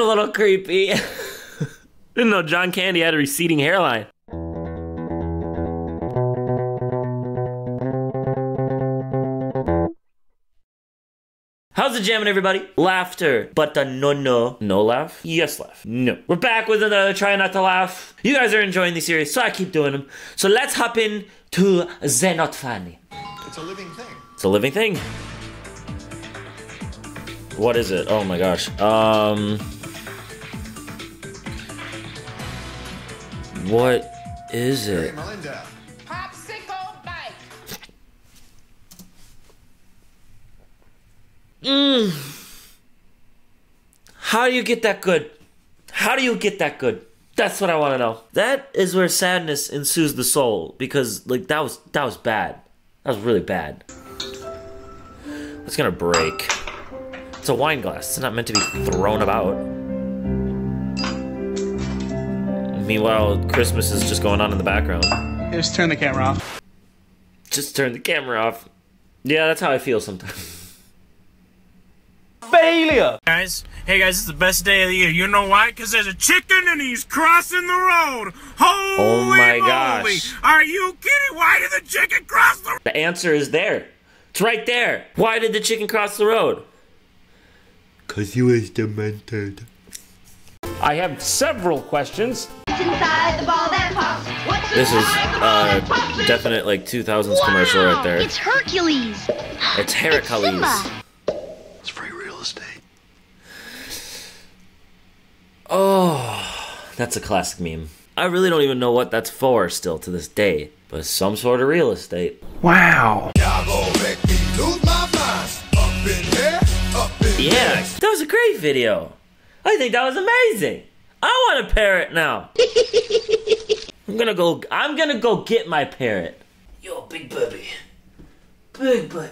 a little creepy. Didn't know John Candy had a receding hairline. How's it jamming, everybody? Laughter, but the no laugh, yes laugh, no. We're back with another try not to laugh. You guys are enjoying the series, so I keep doing them. So let's hop in to Zenotfani. It's a living thing. It's a living thing. What is it? Oh my gosh. What is it? Hey, Melinda. Popsicle bite. How do you get that good? How do you get that good? That's what I want to know. That is where sadness ensues the soul, because like that was bad. That was really bad. It's gonna break. It's a wine glass. It's not meant to be thrown about. Meanwhile, Christmas is just going on in the background. Just turn the camera off. Just turn the camera off. Yeah, that's how I feel sometimes. Failure! Guys, hey guys, it's the best day of the year. You know why? Because there's a chicken and he's crossing the road. Holy oh my moly. Gosh. Are you kidding? Why did the chicken cross the road? The answer is there. It's right there. Why did the chicken cross the road? Because he was demented. I have several questions. Inside the ball that pops. What's this is a definite like 2000s commercial right there. It's Hercules. It's Hercules. It's Simba. It's free real estate. Oh, that's a classic meme. I really don't even know what that's for still to this day, but some sort of real estate. Wow. Y'all gonna make me lose my mind. Up in here, up in here. Yeah, that was a great video. I think that was amazing. I want a parrot now. I'm gonna go get my parrot. Yo, big baby. Big baby.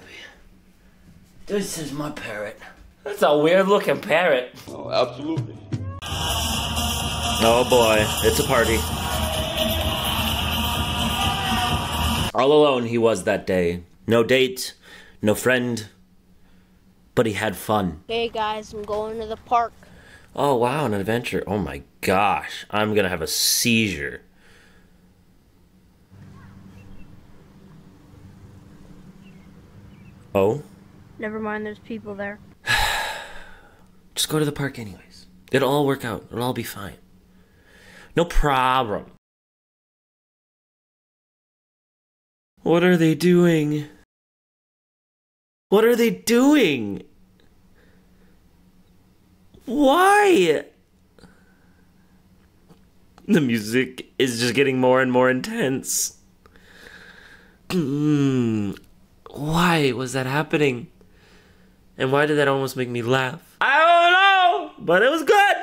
This is my parrot. That's a weird looking parrot. Oh, absolutely. Oh boy, it's a party. All alone he was that day. No date, no friend, but he had fun. Hey guys, I'm going to the park. Oh wow, an adventure. Oh my gosh, I'm gonna have a seizure. Oh? Never mind, there's people there. Just go to the park anyways. It'll all work out, it'll all be fine. No problem. What are they doing? What are they doing? Why? The music is just getting more and more intense. Why was that happening? And why did that almost make me laugh? I don't know, but it was good.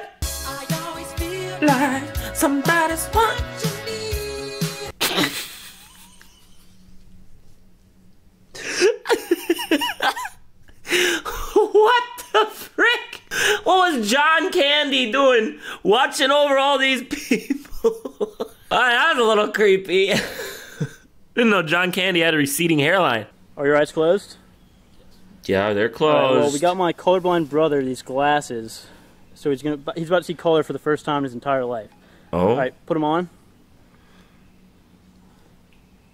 I always feel like somebody's watching me. What the frick? What was John Candy doing, watching over all these people? That was a little creepy. Didn't know John Candy had a receding hairline. Are your eyes closed? Yeah, they're closed. All right, well, we got my colorblind brother these glasses, so he's about to see color for the first time in his entire life. Oh. All right, put them on,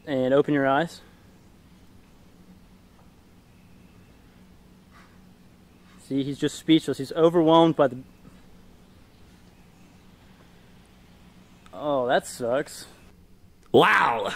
and open your eyes. See, he's just speechless. He's overwhelmed by the... Oh, that sucks. Wow!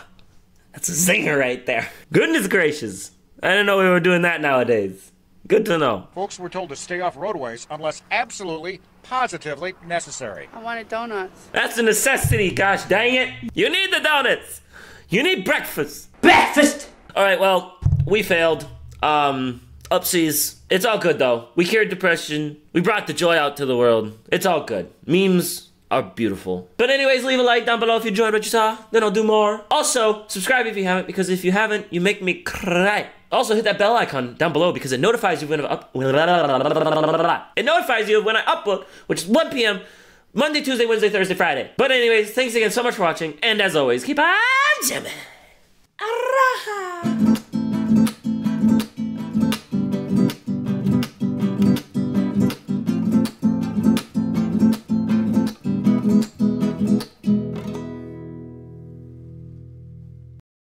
That's a zinger right there. Goodness gracious. I didn't know we were doing that nowadays. Good to know. Folks were told to stay off roadways unless absolutely, positively necessary. I wanted donuts. That's a necessity, gosh dang it. You need the donuts. You need breakfast. Breakfast! Alright, well, we failed. Upsies. It's all good though. We cured depression. We brought the joy out to the world. It's all good. Memes are beautiful. But anyways, leave a like down below if you enjoyed what you saw. Then I'll do more. Also, subscribe if you haven't, because if you haven't, you make me cry. Also, hit that bell icon down below because it notifies you when I upload, which is 1 p.m. Monday, Tuesday, Wednesday, Thursday, Friday. But anyways, thanks again so much for watching, and as always, keep on jamming. Araha.